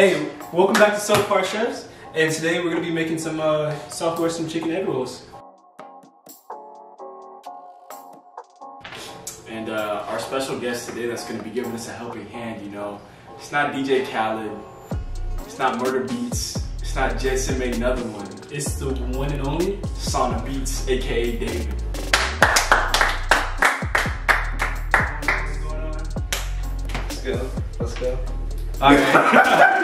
Hey, welcome back to Subpar Chefs, and today we're going to be making some some chicken egg rolls. And our special guest today that's going to be giving us a helping hand, you know, it's not DJ Khaled, it's not Murder Beats, it's not Jetson made another one. It's the one and only Sauna Beats, aka David. What's going on? Let's go. Let's go. Alright,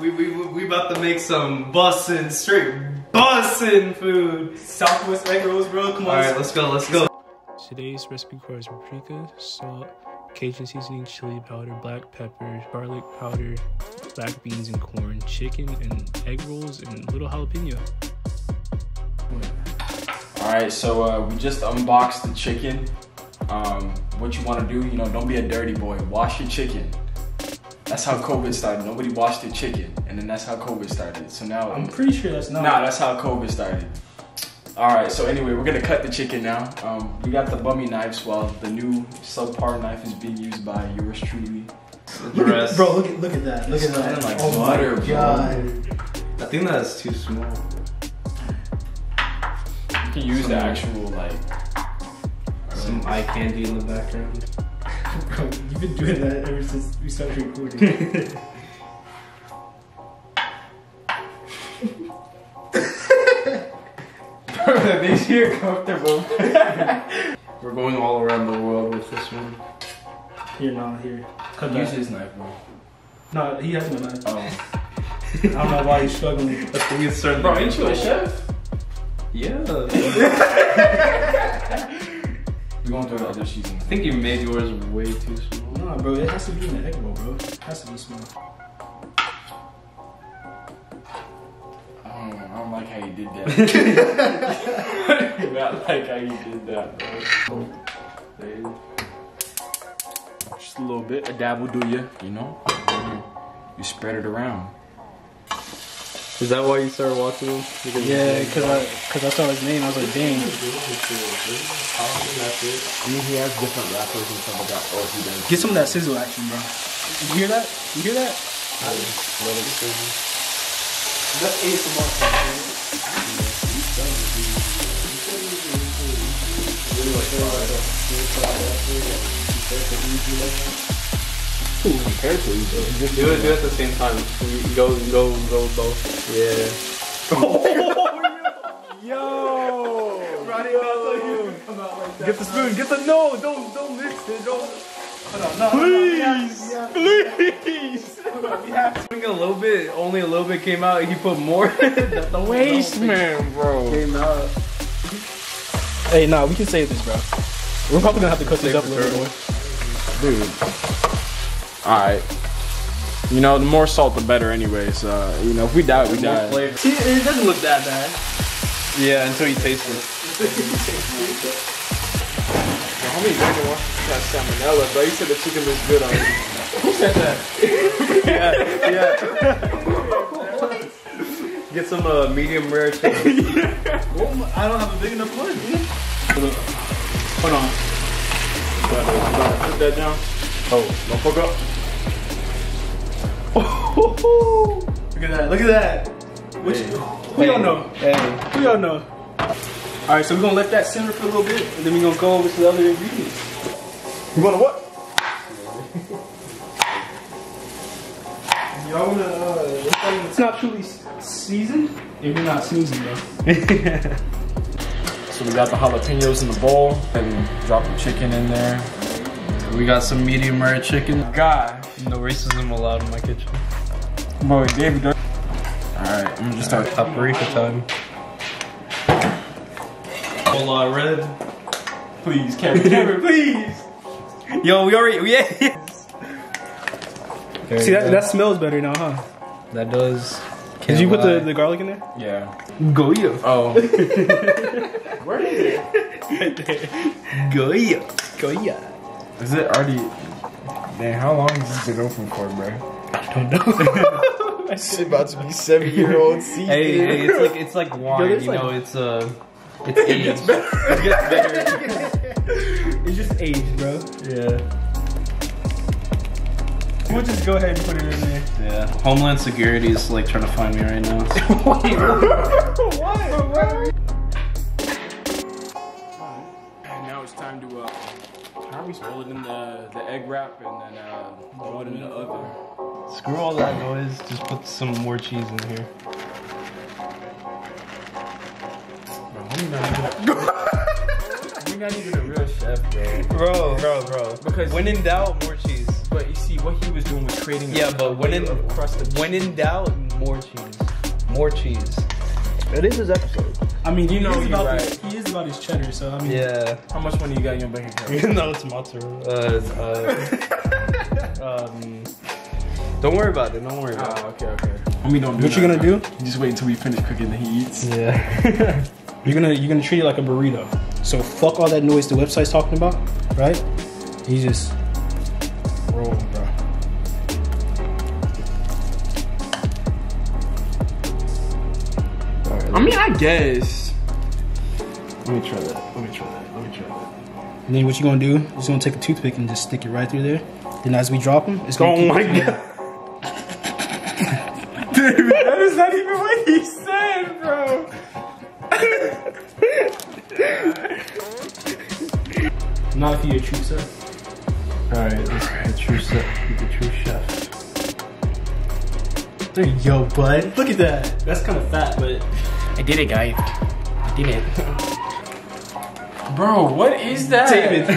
we about to make some bussin', straight bussin' food. Southwest egg rolls, bro, come on. Alright, let's go, let's go. Today's recipe requires paprika, salt, Cajun seasoning, chili powder, black pepper, garlic powder, black beans and corn, chicken and egg rolls, and little jalapeno. Alright, so we just unboxed the chicken. What you want to do, you know, don't be a dirty boy. Wash your chicken. That's how COVID started. Nobody washed their chicken, and then that's how COVID started. So now I'm pretty sure that's not. Nah, that's how COVID started. All right. So anyway, we're gonna cut the chicken now. We got the bummy knives. While the new subpar knife is being used by yours truly. Bro, look at that. Look at that. Like oh butter, my God. Bro. I think that's too small. You can use the actual some eye candy in the background. Bro, you've been doing that ever since we started recording. Bro, these here are comfortable. We're going all around the world with this one. Here, no, here. Use his knife, bro. No, he has no knife. Oh. I don't know why he's struggling. That's the weird certain. Bro, ain't you a chef? Yeah. We going to other season. I think you made yours way too small. Nah, bro, it has to be in the egg roll, bro. It has to be small. I don't like how you did that. I don't like how you did that, bro. Oh, just a little bit. A dab will do you, you know? You spread it around. Is that why you started watching him? Yeah, cause I saw his name, I was like, dang. I mean, he has different rappers and stuff like that. Oh, he does. Get some of that sizzle action, bro. You hear that? You hear that? Let it sizzle. That is the most. Compared to each other. Just do it at the same time. Go both. Yeah. Oh, yo! Roddy, like that. Get the spoon, get the no! Don't mix it, don't. Please! Hold on. A little bit, only a little bit came out, and he put more. That's the waste, man, bro. Came out. Hey, nah, we can save this, bro. We're probably gonna have to cut this up a little more. Dude. Alright. You know, the more salt the better anyways. You know, if we die, we die. See, it doesn't look that bad. Yeah, until you taste it. How many guys watch that salmonella, bro? You said the chicken looks good on you. Who said that? Yeah, yeah. Get some medium rare chicken. I don't have a big enough one, dude. Hold on. Put that down. Oh, don't fuck up. Oh, look at that, look at that. Which, we don't know. Hey. We don't know. All right, so we're gonna let that simmer for a little bit, and then we're gonna go over to the other ingredients. You wanna what? Y'all wanna, it's not truly seasoned? If you're not seasoned, though. So we got the jalapenos in the bowl, and drop the chicken in there. We got some medium rare chicken. God, no racism allowed in my kitchen. Boy, David. All right, I'm gonna just start paprika time. Hola, red. Please, camera, please. Yo, yeah. See that smells better now, huh? That does. Did you put the garlic in there? Yeah. Goya. Oh. Where is it? Right there. Goya. Goya. Is it already? Man, how long has this been open for, bro? I don't know. It's about to be 7-year-old season. Hey, it's like wine, yo, you know. It's aged. It gets better. It's just aged, bro. Yeah. We'll just go ahead and put it in there. Yeah. Homeland Security is like trying to find me right now. Wait, what? And now it's time to roll it in the egg wrap and then roll it in the oven. Screw all that noise. Just put some more cheese in here. You're not even a real chef, bro. Bro. Because when in doubt, more cheese. But you see, what he was doing was creating a crust of cheese. When in doubt, more cheese. More cheese. It is his episode. I mean, you know, he is about his cheddar, so I mean, yeah. How much money you got in your bank account? No, it's mozzarella. Don't worry about it. Don't worry about it. Okay. I mean, don't do what you gonna do? Just wait until we finish cooking, then he eats. Yeah. You're gonna treat it like a burrito. So fuck all that noise the website's talking about, right? You just roll, bro. Right, I mean, I guess. Let me try that. And then what you gonna do? You're just gonna take a toothpick and just stick it right through there. Then as we drop them, it's gonna. Oh my god. Dude, that is not even what he said, bro. Not if you're a true chef. Alright, this is the true chef. The true chef. There you go, bud. Look at that. That's kind of fat, but I did it, guy. I did it. Bro, what is that? David, these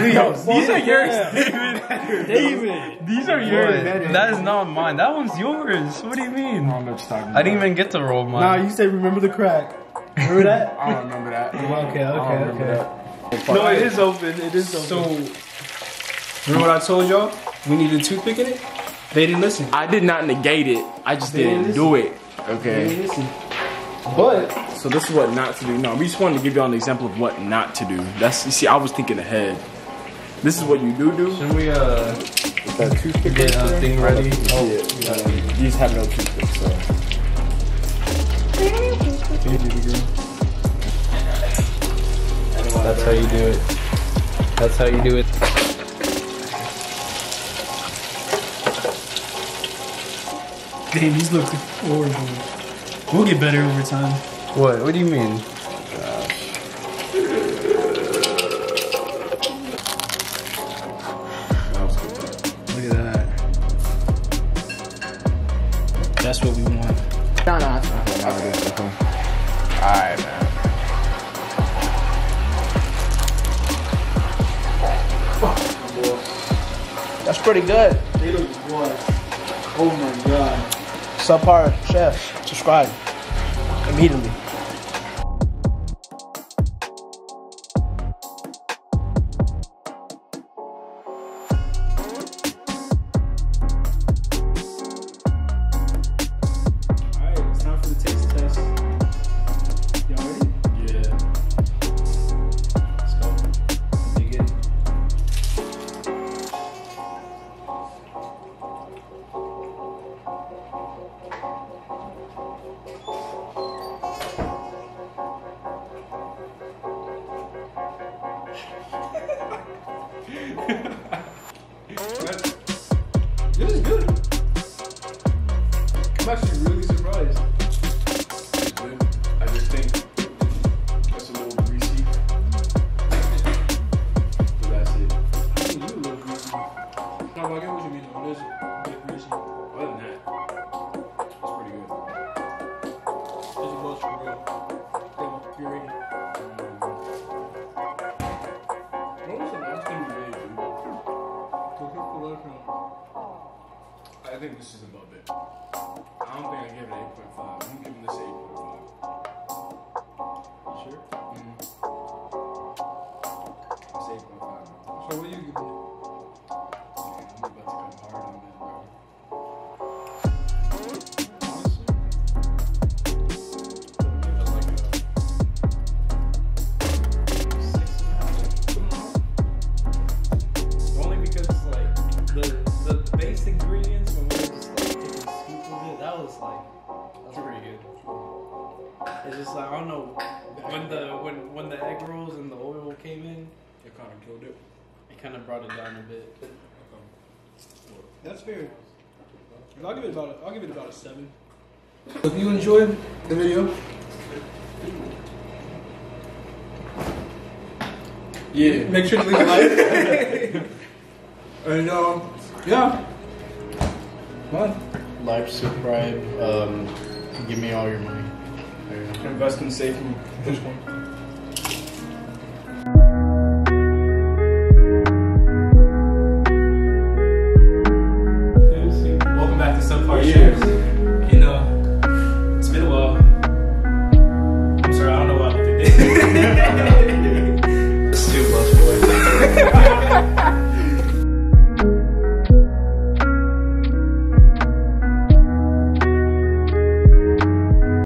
are yours. David. David. These are yours. That is not mine. That one's yours. What do you mean? I didn't even get to roll mine. Nah, you said remember the crack. Remember that? I don't remember that. Okay. No, it is open. It is open. So, remember what I told y'all? We needed a toothpick in it? They didn't listen. I did not negate it. I just didn't do it. Okay. They didn't listen. But, so this is what not to do. No, we just wanted to give y'all an example of what not to do. That's, you see, I was thinking ahead. This is what you do. Should we, get that toothpick thing ready? Oh, yeah. You just have no toothpick, so. That's how you do it. That's how you do it. Damn, these look horrible. We'll get better over time. What? What do you mean? Look at that. That's what we want. Nah. Alright, man. That's pretty good. They look good. Oh my god. Subpar Chefs, subscribe immediately. This is good. I'm actually really surprised. It's good. I just think it's a little greasy. But that's it. I think you a little greasy. No, but I get what you mean. It is a bit greasy. Other than that, it's pretty good. This is close for real. You're ready. What was the last thing you made? I think this is above it. I don't think I gave it 8.5. I'm giving this 8.5. You sure? Mm-hmm. It's 8.5. So what do you give it? Okay, I'm about to come hard on that, bro. It's just like, I don't know, when the egg rolls and the oil came in, it kind of killed it. It kind of brought it down a bit. That's fair. I'll give it about a 7. If you enjoyed the video, yeah, make sure to leave a like. And yeah, what? Like, subscribe, give me all your money. There you go. Invest in safety. This one. Subpar Chefs. You know, it's been a while. I'm sorry, I don't know why I did that.